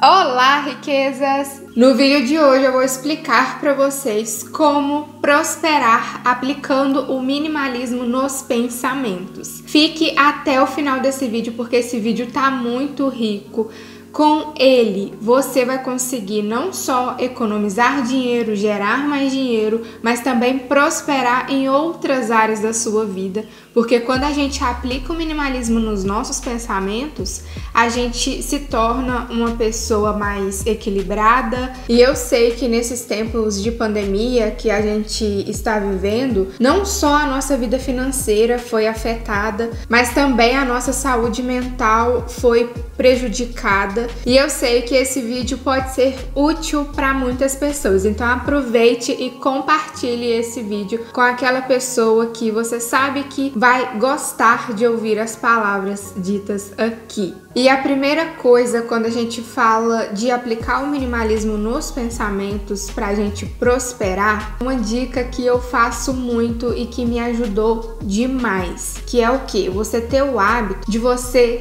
Olá, riquezas! No vídeo de hoje eu vou explicar para vocês como prosperar aplicando o minimalismo nos pensamentos. Fique até o final desse vídeo porque esse vídeo tá muito rico. Com ele, você vai conseguir não só economizar dinheiro, gerar mais dinheiro, mas também prosperar em outras áreas da sua vida. Porque quando a gente aplica o minimalismo nos nossos pensamentos, a gente se torna uma pessoa mais equilibrada. E eu sei que nesses tempos de pandemia que a gente está vivendo, não só a nossa vida financeira foi afetada, mas também a nossa saúde mental foi prejudicada. E eu sei que esse vídeo pode ser útil para muitas pessoas, então aproveite e compartilhe esse vídeo com aquela pessoa que você sabe que vai gostar de ouvir as palavras ditas aqui. E a primeira coisa quando a gente fala de aplicar o minimalismo nos pensamentos para a gente prosperar, uma dica que eu faço muito e que me ajudou demais, que é o que? Você ter o hábito de você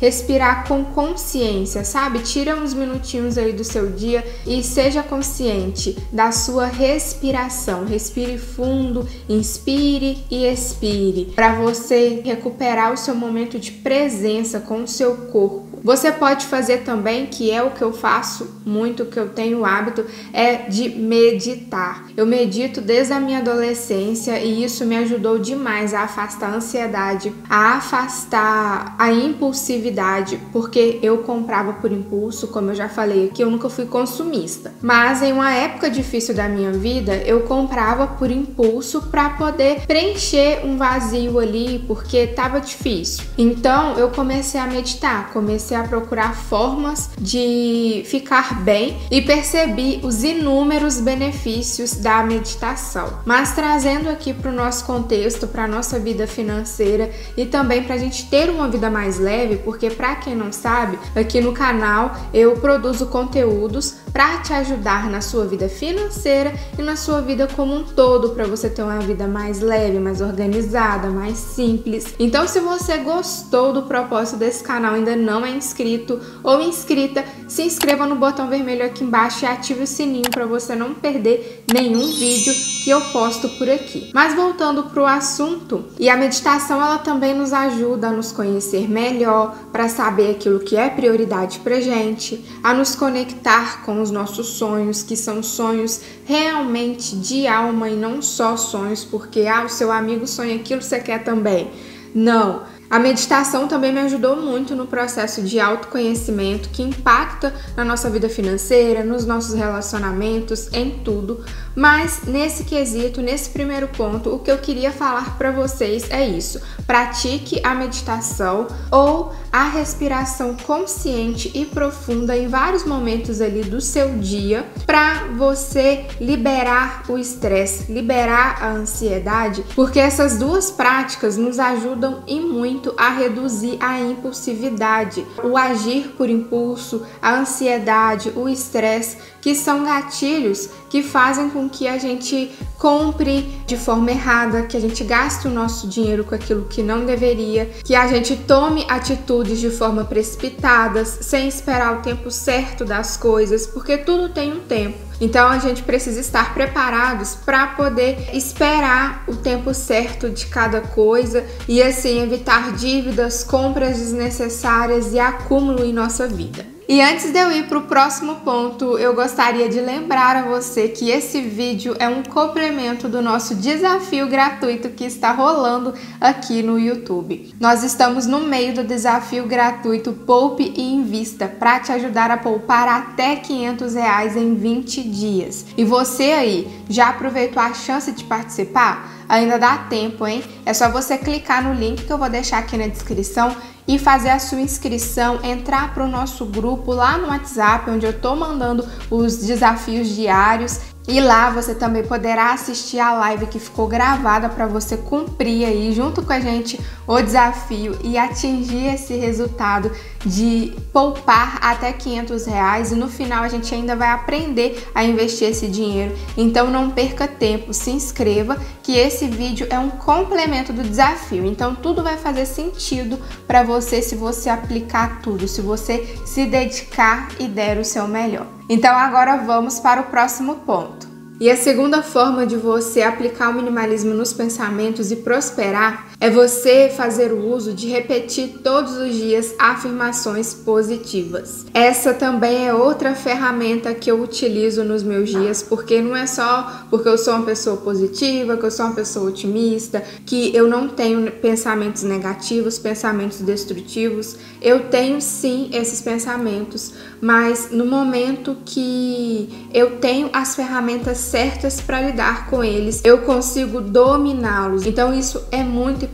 respirar com consciência, sabe? Tira uns minutinhos aí do seu dia e seja consciente da sua respiração. Respire fundo, inspire e expire, para você recuperar o seu momento de presença com o seu corpo. Você pode fazer também, que é o que eu faço muito, que eu tenho o hábito, é de meditar. Eu medito desde a minha adolescência e isso me ajudou demais a afastar a ansiedade, a afastar a impulsividade, porque eu comprava por impulso, como eu já falei aqui, eu nunca fui consumista. Mas em uma época difícil da minha vida, eu comprava por impulso para poder preencher um vazio ali, porque tava difícil. Então eu comecei a meditar, comecei a procurar formas de ficar bem e percebi os inúmeros benefícios da meditação. Mas trazendo aqui para o nosso contexto, para a nossa vida financeira e também para a gente ter uma vida mais leve, porque para quem não sabe, aqui no canal eu produzo conteúdos para te ajudar na sua vida financeira e na sua vida como um todo, para você ter uma vida mais leve, mais organizada, mais simples. Então, se você gostou do propósito desse canal e ainda não é inscrito ou inscrita, se inscreva no botão vermelho aqui embaixo e ative o sininho para você não perder nenhum vídeo que eu posto por aqui. Mas voltando para o assunto, e a meditação ela também nos ajuda a nos conhecer melhor, para saber aquilo que é prioridade para gente, a nos conectar com os nossos sonhos, que são sonhos realmente de alma e não só sonhos, porque o seu amigo sonha aquilo, você quer também. Não. A meditação também me ajudou muito no processo de autoconhecimento, que impacta na nossa vida financeira, nos nossos relacionamentos, em tudo. Mas nesse quesito, nesse primeiro ponto, o que eu queria falar para vocês é isso. Pratique a meditação ou a respiração consciente e profunda em vários momentos ali do seu dia, para você liberar o estresse, liberar a ansiedade, porque essas duas práticas nos ajudam e muito a reduzir a impulsividade, o agir por impulso, a ansiedade, o estresse, que são gatilhos que fazem com que a gente compre de forma errada, que a gente gaste o nosso dinheiro com aquilo que não deveria, que a gente tome atitudes de forma precipitadas, sem esperar o tempo certo das coisas, porque tudo tem um tempo. Então a gente precisa estar preparados para poder esperar o tempo certo de cada coisa e assim evitar dívidas, compras desnecessárias e acúmulo em nossa vida. E antes de eu ir para o próximo ponto, eu gostaria de lembrar a você que esse vídeo é um complemento do nosso desafio gratuito que está rolando aqui no YouTube. Nós estamos no meio do desafio gratuito Poupe e Invista, para te ajudar a poupar até R$500 em 20 dias. E você aí, já aproveitou a chance de participar? Ainda dá tempo, hein? É só você clicar no link que eu vou deixar aqui na descrição e fazer a sua inscrição, entrar para o nosso grupo lá no WhatsApp, onde eu tô mandando os desafios diários E lá você também poderá assistir a live que ficou gravada para você cumprir aí junto com a gente o desafio e atingir esse resultado de poupar até R$500, e no final a gente ainda vai aprender a investir esse dinheiro. Então não perca tempo, se inscreva, que esse vídeo é um complemento do desafio. Então tudo vai fazer sentido para você se você aplicar tudo, se você se dedicar e der o seu melhor. Então agora vamos para o próximo ponto. E a segunda forma de você aplicar o minimalismo nos pensamentos e prosperar é você fazer o uso de repetir todos os dias afirmações positivas. Essa também é outra ferramenta que eu utilizo nos meus dias, porque não é só porque eu sou uma pessoa positiva, que eu sou uma pessoa otimista, que eu não tenho pensamentos negativos, pensamentos destrutivos. Eu tenho sim esses pensamentos, mas no momento que eu tenho as ferramentas certas para lidar com eles, eu consigo dominá-los. Então isso é muito importante.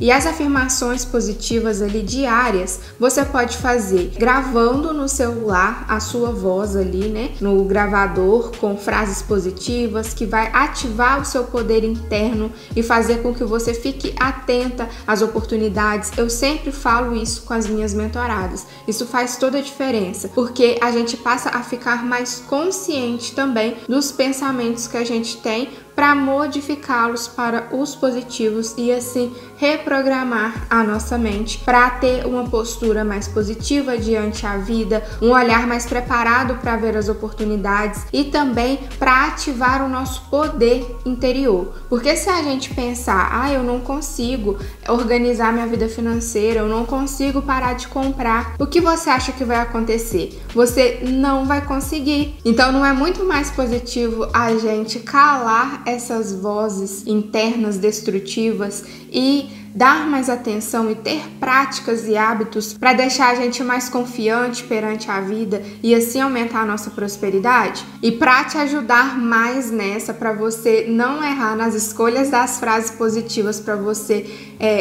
E as afirmações positivas ali diárias, você pode fazer gravando no celular a sua voz ali, né, no gravador, com frases positivas, que vai ativar o seu poder interno e fazer com que você fique atenta às oportunidades. Eu sempre falo isso com as minhas mentoradas. Isso faz toda a diferença, porque a gente passa a ficar mais consciente também dos pensamentos que a gente tem, para modificá-los para os positivos e assim reprogramar a nossa mente para ter uma postura mais positiva diante a vida, um olhar mais preparado para ver as oportunidades e também para ativar o nosso poder interior. Porque se a gente pensar, eu não consigo organizar minha vida financeira, eu não consigo parar de comprar, o que você acha que vai acontecer? Você não vai conseguir. Então não é muito mais positivo a gente calar essas vozes internas destrutivas e dar mais atenção e ter práticas e hábitos para deixar a gente mais confiante perante a vida e assim aumentar a nossa prosperidade? E para te ajudar mais nessa, para você não errar nas escolhas das frases positivas, para você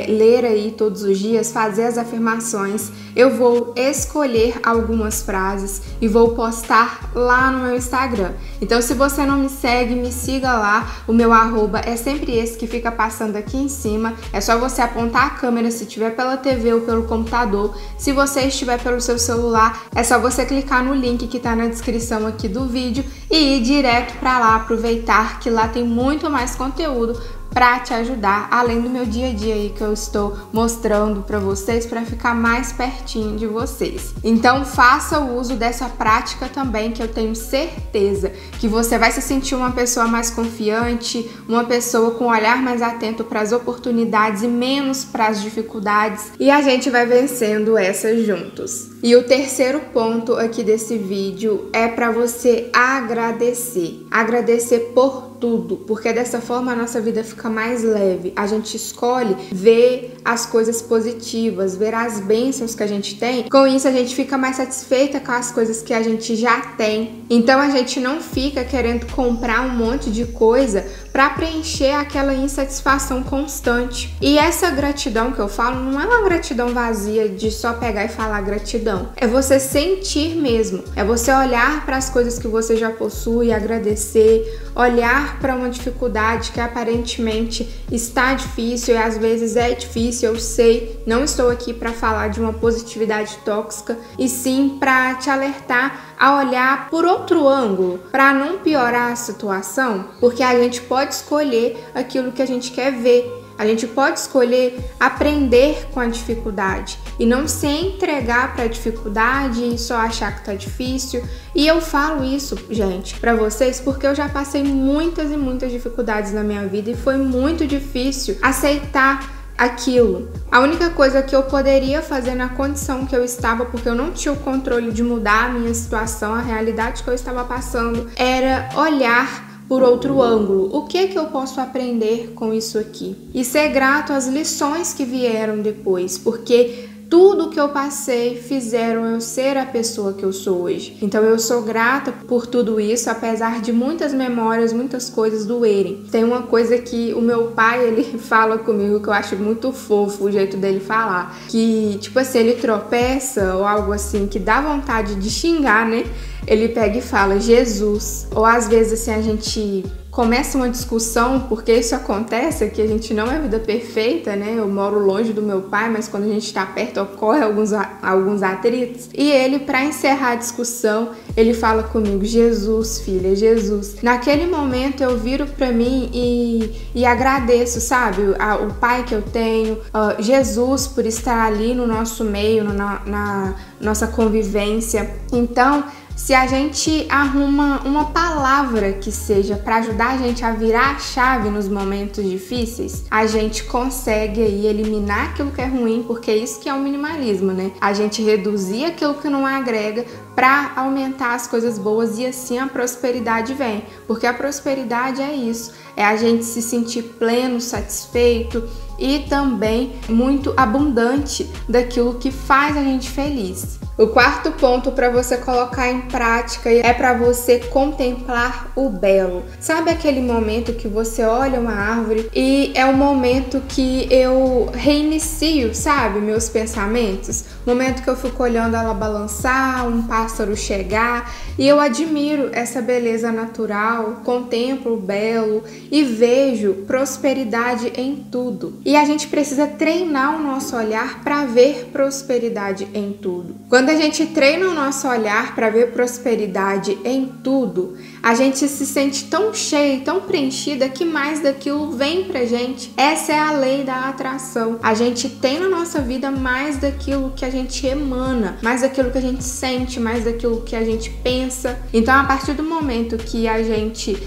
ler aí todos os dias, fazer as afirmações, eu vou escolher algumas frases e vou postar lá no meu Instagram. Então se você não me segue, me siga lá, o meu arroba é sempre esse que fica passando aqui em cima. É só você apontar a câmera se tiver pela TV ou pelo computador. Se você estiver pelo seu celular, é só você clicar no link que tá na descrição aqui do vídeo e ir direto para lá, aproveitar que lá tem muito mais conteúdo para te ajudar, além do meu dia a dia aí que eu estou mostrando para vocês para ficar mais pertinho de vocês. Então faça o uso dessa prática também, que eu tenho certeza que você vai se sentir uma pessoa mais confiante, uma pessoa com um olhar mais atento para as oportunidades e menos para as dificuldades, e a gente vai vencendo essas juntos. E o terceiro ponto aqui desse vídeo é para você agradecer. Agradecer por tudo, porque dessa forma a nossa vida fica mais leve. A gente escolhe ver as coisas positivas, ver as bênçãos que a gente tem. Com isso a gente fica mais satisfeita com as coisas que a gente já tem. Então a gente não fica querendo comprar um monte de coisa para preencher aquela insatisfação constante. E essa gratidão que eu falo não é uma gratidão vazia de só pegar e falar gratidão. É você sentir mesmo, é você olhar para as coisas que você já possui, agradecer, olhar para uma dificuldade que aparentemente está difícil, e às vezes é difícil, eu sei, não estou aqui para falar de uma positividade tóxica, e sim para te alertar a olhar por outro ângulo, para não piorar a situação, porque a gente pode escolher aquilo que a gente quer ver. A gente pode escolher aprender com a dificuldade e não se entregar para a dificuldade e só achar que tá difícil. E eu falo isso, gente, para vocês, porque eu já passei muitas e muitas dificuldades na minha vida e foi muito difícil aceitar aquilo. A única coisa que eu poderia fazer na condição que eu estava, porque eu não tinha o controle de mudar a minha situação, a realidade que eu estava passando, era olhar por outro ângulo. O que é que eu posso aprender com isso aqui? E ser grato às lições que vieram depois, porque tudo que eu passei fizeram eu ser a pessoa que eu sou hoje. Então eu sou grata por tudo isso, apesar de muitas memórias, muitas coisas doerem. Tem uma coisa que o meu pai, ele fala comigo, que eu acho muito fofo o jeito dele falar. Que, tipo assim, ele tropeça ou algo assim, que dá vontade de xingar, né? Ele pega e fala, Jesus. Ou às vezes assim, a gente começa uma discussão, porque isso acontece, que a gente não é vida perfeita, né? Eu moro longe do meu pai, mas quando a gente tá perto, ocorre alguns atritos. E ele, pra encerrar a discussão, ele fala comigo, Jesus, filha, Jesus. Naquele momento eu viro pra mim e agradeço, sabe? O pai que eu tenho, Jesus por estar ali no nosso meio, na nossa convivência. Então, se a gente arruma uma palavra que seja para ajudar a gente a virar a chave nos momentos difíceis, a gente consegue aí eliminar aquilo que é ruim, porque é isso que é o minimalismo, né? A gente reduzir aquilo que não agrega para aumentar as coisas boas, e assim a prosperidade vem. Porque a prosperidade é isso, é a gente se sentir pleno, satisfeito e também muito abundante daquilo que faz a gente feliz. O quarto ponto para você colocar em prática é para você contemplar o belo. Sabe aquele momento que você olha uma árvore e é o momento que eu reinicio, sabe, meus pensamentos? Momento que eu fico olhando ela balançar, um pássaro chegar, e eu admiro essa beleza natural, contemplo o belo e vejo prosperidade em tudo. E a gente precisa treinar o nosso olhar para ver prosperidade em tudo. Quando a gente treina o nosso olhar para ver prosperidade em tudo, a gente se sente tão cheia, tão preenchida, que mais daquilo vem pra gente. Essa é a lei da atração. A gente tem na nossa vida mais daquilo que a gente emana, mais daquilo que a gente sente, mais daquilo que a gente pensa. Então, a partir do momento que a gente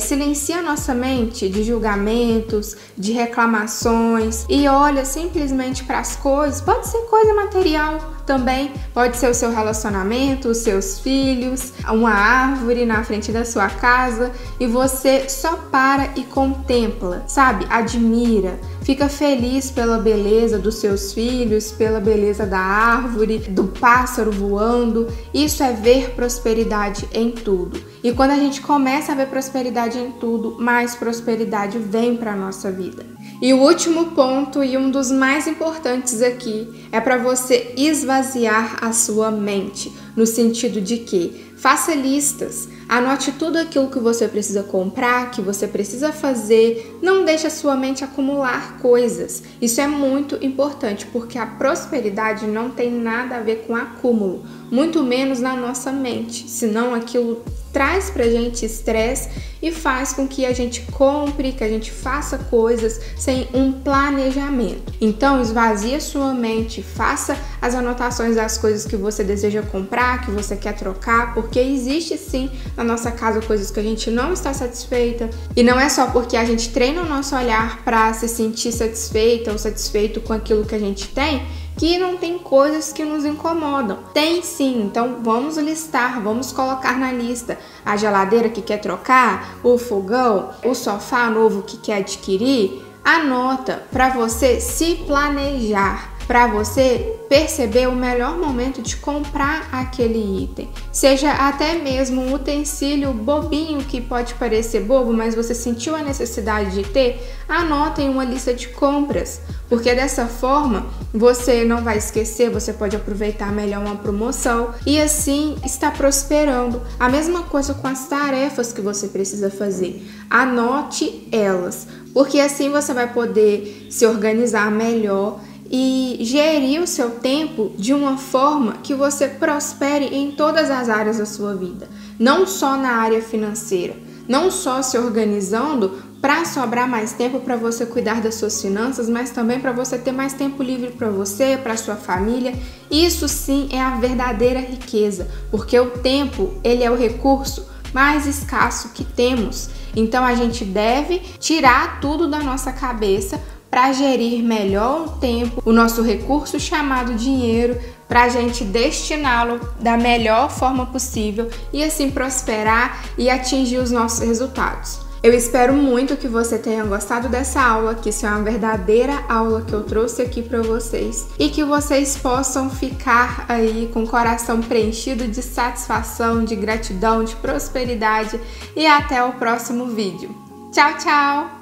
silencia a nossa mente de julgamentos, de reclamações, e olha simplesmente para as coisas, pode ser coisa material também, pode ser o seu relacionamento, os seus filhos, uma árvore na frente da sua casa, e você só para e contempla, sabe? Admira, fica feliz pela beleza dos seus filhos, pela beleza da árvore, do pássaro voando. Isso é ver prosperidade em tudo. E quando a gente começa a ver prosperidade em tudo, mais prosperidade vem para a nossa vida. E o último ponto, e um dos mais importantes aqui, é para você esvaziar a sua mente, no sentido de que faça listas, anote tudo aquilo que você precisa comprar, que você precisa fazer, não deixe a sua mente acumular coisas. Isso é muito importante, porque a prosperidade não tem nada a ver com acúmulo, muito menos na nossa mente, senão aquilo traz pra gente estresse e faz com que a gente compre, que a gente faça coisas sem um planejamento. Então, esvazie sua mente, faça as anotações das coisas que você deseja comprar, que você quer trocar, porque existe sim na nossa casa coisas que a gente não está satisfeita, e não é só porque a gente treina o nosso olhar para se sentir satisfeita ou satisfeito com aquilo que a gente tem, que não tem coisas que nos incomodam. Tem sim, então vamos listar, vamos colocar na lista a geladeira que quer trocar, o fogão, o sofá novo que quer adquirir. Anota para você se planejar, para você perceber o melhor momento de comprar aquele item. Seja até mesmo um utensílio bobinho que pode parecer bobo, mas você sentiu a necessidade de ter, anota em uma lista de compras, porque dessa forma você não vai esquecer, você pode aproveitar melhor uma promoção e assim está prosperando. A mesma coisa com as tarefas que você precisa fazer, anote elas, porque assim você vai poder se organizar melhor e gerir o seu tempo de uma forma que você prospere em todas as áreas da sua vida, não só na área financeira, não só se organizando para sobrar mais tempo para você cuidar das suas finanças, mas também para você ter mais tempo livre para você, para sua família. Isso sim é a verdadeira riqueza, porque o tempo, ele é o recurso mais escasso que temos. Então a gente deve tirar tudo da nossa cabeça para gerir melhor o tempo, o nosso recurso chamado dinheiro, para a gente destiná-lo da melhor forma possível e assim prosperar e atingir os nossos resultados. Eu espero muito que você tenha gostado dessa aula, que isso é uma verdadeira aula que eu trouxe aqui para vocês e que vocês possam ficar aí com o coração preenchido de satisfação, de gratidão, de prosperidade e até o próximo vídeo. Tchau, tchau!